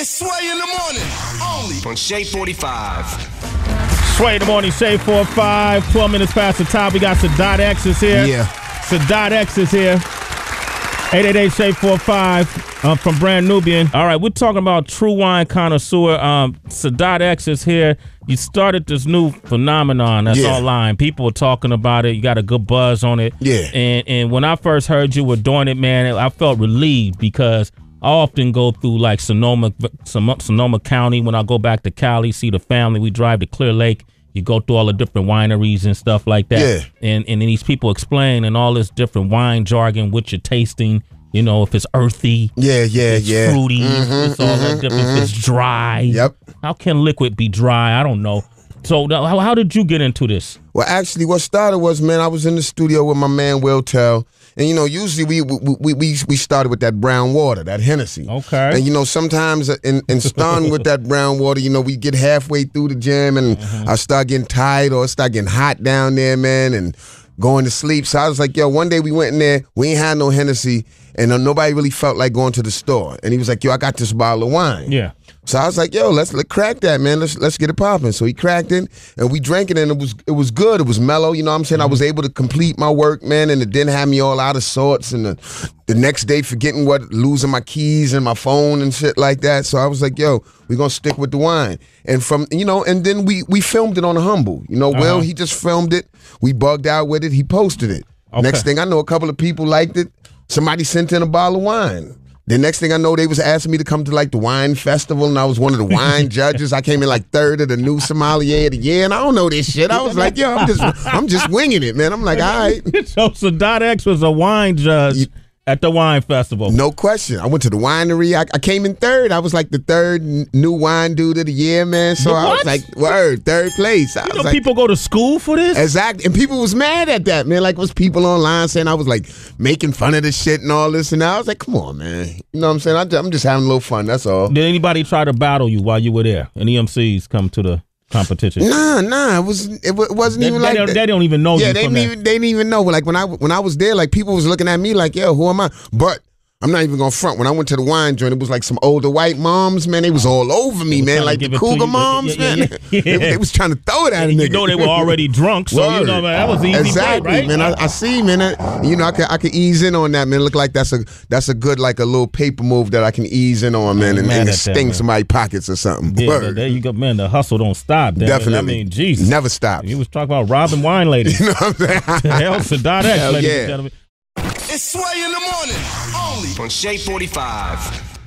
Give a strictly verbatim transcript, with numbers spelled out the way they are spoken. It's Sway in the Morning, only on Shade forty-five. Sway in the Morning, Shade forty-five, twelve minutes past the top. We got Sadat X is here. Yeah. Sadat X is here. eight eight eight Shade forty-five uh, from Brand Nubian. All right, we're talking about True Wine Connoisseur. Um, Sadat X is here. You started this new phenomenon that's yeah. online. People are talking about it. You got a good buzz on it. Yeah. And, and when I first heard you were doing it, man, I felt relieved because I often go through like Sonoma, Sonoma County. When I go back to Cali, see the family, we drive to Clear Lake. You go through all the different wineries and stuff like that. Yeah. And, and then these people explain and all this different wine jargon, what you're tasting, you know, if it's earthy. Yeah, yeah, it's yeah. fruity, mm-hmm, it's all mm-hmm, that different, mm-hmm. If it's dry. Yep. How can liquid be dry? I don't know. So how, how did you get into this? Well, actually, what started was, man, I was in the studio with my man Will Tell, and you know, usually we we we we started with that brown water, that Hennessy. Okay. And you know, sometimes in, in starting with that brown water, you know, we get halfway through the jam, and mm-hmm. I start getting tired, or I start getting hot down there, man, and going to sleep. So I was like, yo, one day we went in there, we ain't had no Hennessy, and nobody really felt like going to the store. And he was like, yo, I got this bottle of wine. Yeah. So I was like, yo, let's let's crack that, man. Let's let's get it popping. So he cracked it, and we drank it, and it was it was good. It was mellow, you know what I'm saying? Mm-hmm. I was able to complete my work, man, and it didn't have me all out of sorts, and the, the next day forgetting what, losing my keys and my phone and shit like that. So I was like, yo, we're going to stick with the wine. And from, you know, and then we, we filmed it on the humble. You know, uh-huh. Well, he just filmed it. We bugged out with it. He posted it. Okay. Next thing I know, a couple of people liked it. Somebody sent in a bottle of wine. The next thing I know, they was asking me to come to like the wine festival, and I was one of the wine judges. I came in like third of the new sommelier of the year, and I don't know this shit. I was like, yo, I'm just, I'm just winging it, man. I'm like, all right. So Sadat X was a wine judge at the wine festival. No question. I went to the winery. I, I came in third. I was like the third new wine dude of the year, man. So I was like, word, third place. I you was know like, people go to school for this? Exactly. And people was mad at that, man. Like, was people online saying I was like making fun of this shit and all this. And I was like, come on, man. You know what I'm saying? I, I'm just having a little fun. That's all. Did anybody try to battle you while you were there? Any M Cs come to the competition? Nah, nah, it was it wasn't they, even they like don't, they don't even know. Yeah, you they didn't even, they didn't even know. Like when I when I was there, like people was looking at me like, yo, who am I? But I'm not even gonna front. When I went to the wine joint, it was like some older white moms, man. They was all over me, man. Like the cougar moms, yeah, yeah, yeah. man. Yeah. They, they was trying to throw it at a nigga. You know they were already drunk, so you know, man, that was the easy exactly, play, right? man. I, I see, man. I, you know, I could I could ease in on that, man. Look like that's a that's a good like a little paper move that I can ease in on, man, and, and sting somebody's pockets or something. Yeah, man, there you go, man. The hustle don't stop. Damn, definitely. Man. I mean, Jesus, never stops. You was talking about robbing wine ladies. You know what I'm saying? Hell, Sadat X, ladies and gentlemen. It's Sway in the Morning, only on Shade forty-five.